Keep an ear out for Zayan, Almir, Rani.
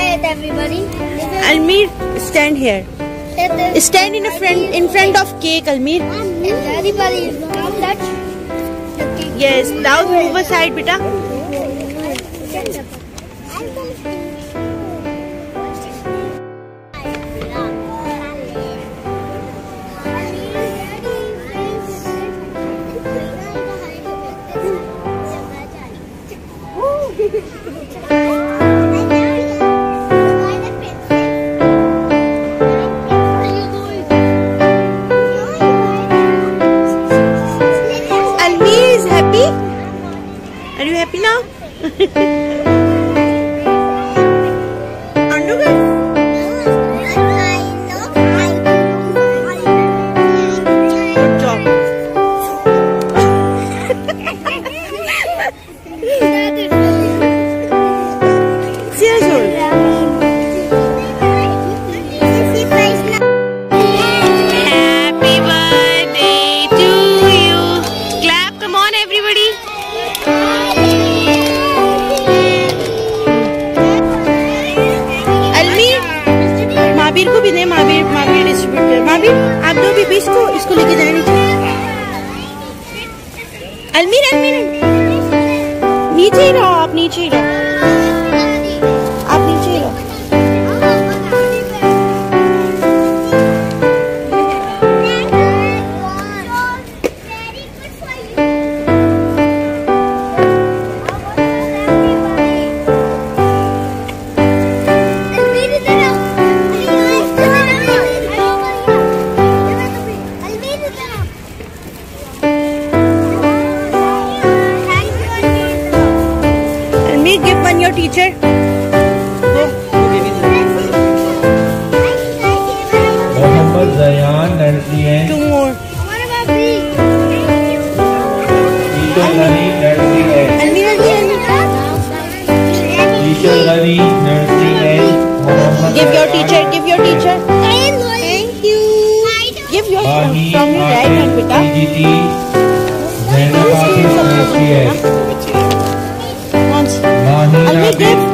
Quiet, everybody. Almir, stand here. Stand in front of cake, Almir. Everybody, now touch the cake. Yes, now move aside, beta. Almir is happy? Are you happy now? Good job. माबीर को भी दे, माबीर माबीर distribute कर। माबीर आप दो भी बीच को इसको लेके जाए नीचे। अलमीर अलमीर नीचे ही रहो, आप नीचे ही रहो, आप नीचे ही रहो। Give one your teacher. Remember Zayan at the end. Two more. Teacher Rani at the end. Teacher Rani at the end. Give your teacher. Thank you. Give your from your right hand, beta. Almir, give